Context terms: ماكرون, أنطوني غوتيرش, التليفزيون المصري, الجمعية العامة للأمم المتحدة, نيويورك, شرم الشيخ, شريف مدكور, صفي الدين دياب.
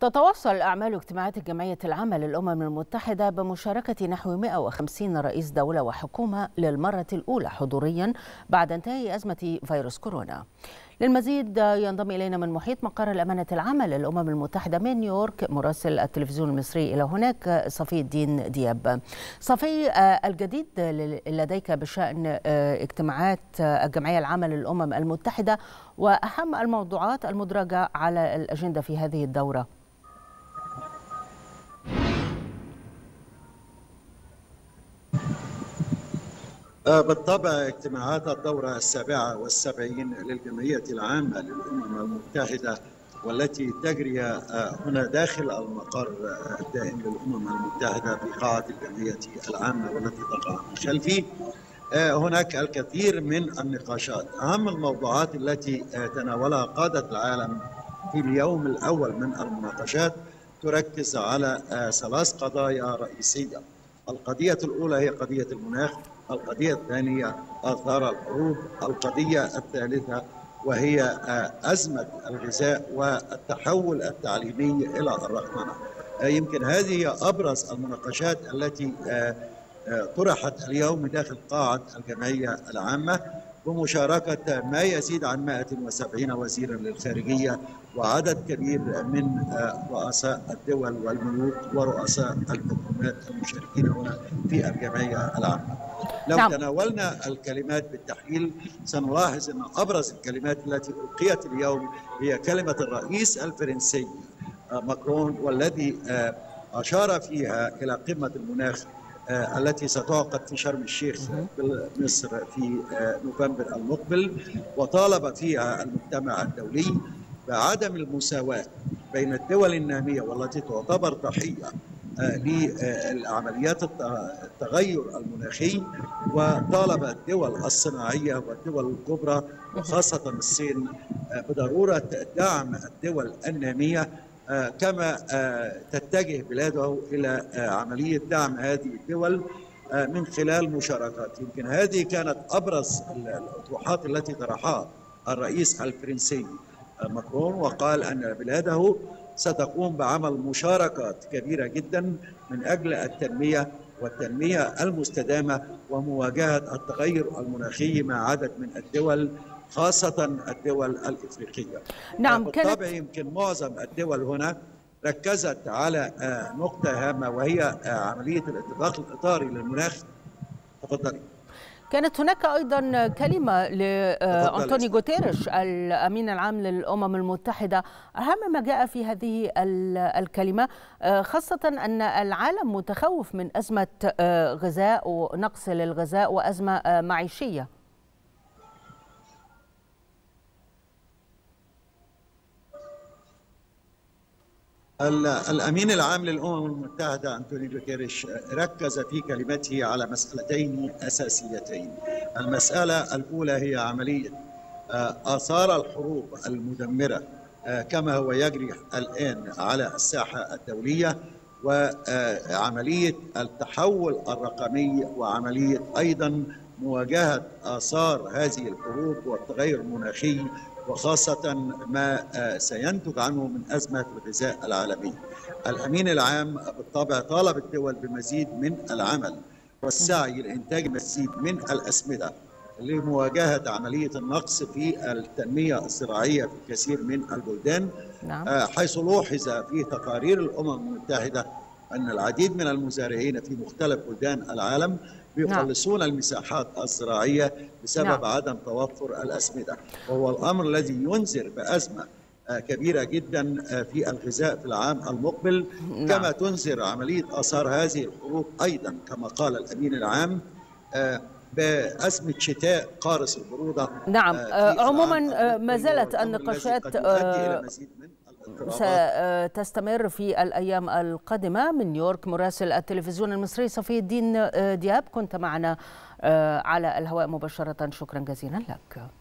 تتواصل أعمال اجتماعات الجمعية العامة للأمم المتحدة بمشاركة نحو 150 رئيس دولة وحكومة للمرة الأولى حضوريا بعد انتهاء أزمة فيروس كورونا. للمزيد ينضم إلينا من محيط مقر الأمانة العامة للأمم المتحدة من نيويورك مراسل التلفزيون المصري إلى هناك صفي الدين دياب. صفي، الجديد لديك بشأن اجتماعات الجمعية العامة للأمم المتحدة وأهم الموضوعات المدرجة على الأجندة في هذه الدورة؟ بالطبع اجتماعات الدورة 77 للجمعية العامة للأمم المتحدة والتي تجري هنا داخل المقر الدائم للأمم المتحدة في قاعة الجمعية العامة والتي تقع من خلفي، هناك الكثير من النقاشات. أهم الموضوعات التي تناولها قادة العالم في اليوم الأول من المناقشات تركز على 3 قضايا رئيسية. القضية الأولى هي قضية المناخ، القضية الثانية آثار الحروب، القضية الثالثة وهي أزمة الغذاء والتحول التعليمي إلى الرقمنة. يمكن هذه هي أبرز المناقشات التي طرحت اليوم داخل قاعة الجمعية العامة بمشاركة ما يزيد عن 170 وزيرا للخارجية وعدد كبير من رؤساء الدول والملوك ورؤساء الحكومات المشاركين هنا في الجمعية العامة. لو تناولنا الكلمات بالتحليل سنلاحظ أن أبرز الكلمات التي ألقيت اليوم هي كلمة الرئيس الفرنسي ماكرون، والذي أشار فيها إلى قمة المناخ التي ستعقد في شرم الشيخ مصر في نوفمبر المقبل، وطالب فيها المجتمع الدولي بعدم المساواة بين الدول النامية والتي تعتبر ضحية لعمليات التغير المناخي، وطالب الدول الصناعية والدول الكبرى وخاصة الصين بضرورة دعم الدول النامية كما تتجه بلاده إلى عملية دعم هذه الدول من خلال مشاركات. يمكن هذه كانت أبرز الأطروحات التي طرحها الرئيس الفرنسي ماكرون، وقال أن بلاده ستقوم بعمل مشاركات كبيرة جدا من أجل التنمية والتنمية المستدامة ومواجهة التغير المناخي مع عدد من الدول خاصة الدول الإفريقية. نعم، بالطبع يمكن معظم الدول هنا ركزت على نقطة هامة وهي عملية الاتفاق الإطاري للمناخ. تفضلي. كانت هناك أيضا كلمة لأنطوني غوتيرش الأمين العام للأمم المتحدة، أهم ما جاء في هذه الكلمة خاصة أن العالم متخوف من أزمة غذاء ونقص للغذاء وأزمة معيشية. الأمين العام للأمم المتحدة أنطوني غوتيرش ركز في كلمته على مسألتين أساسيتين. المسألة الأولى هي عملية آثار الحروب المدمرة كما هو يجري الآن على الساحة الدولية، وعملية التحول الرقمي، وعملية أيضا مواجهة آثار هذه الحروب والتغير المناخي وخاصة ما سينتج عنه من أزمة الغذاء العالمي. الأمين العام بالطبع طالب الدول بمزيد من العمل والسعي لإنتاج مزيد من الأسمدة لمواجهة عملية النقص في التنمية الزراعية في الكثير من البلدان، حيث لوحظ في تقارير الأمم المتحدة أن العديد من المزارعين في مختلف بلدان العالم يقلصون المساحات الزراعية بسبب عدم توفر الأسمدة، وهو الأمر الذي ينذر بأزمة كبيرة جدا في الغذاء في العام المقبل، كما تنذر عملية آثار هذه الحروب أيضا كما قال الأمين العام بأزمة شتاء قارس البرودة. نعم، عموما ما زالت النقاشات ستستمر في الأيام القادمة. من نيويورك مراسل التلفزيون المصري صفي الدين دياب، كنت معنا على الهواء مباشرة، شكرا جزيلا لك.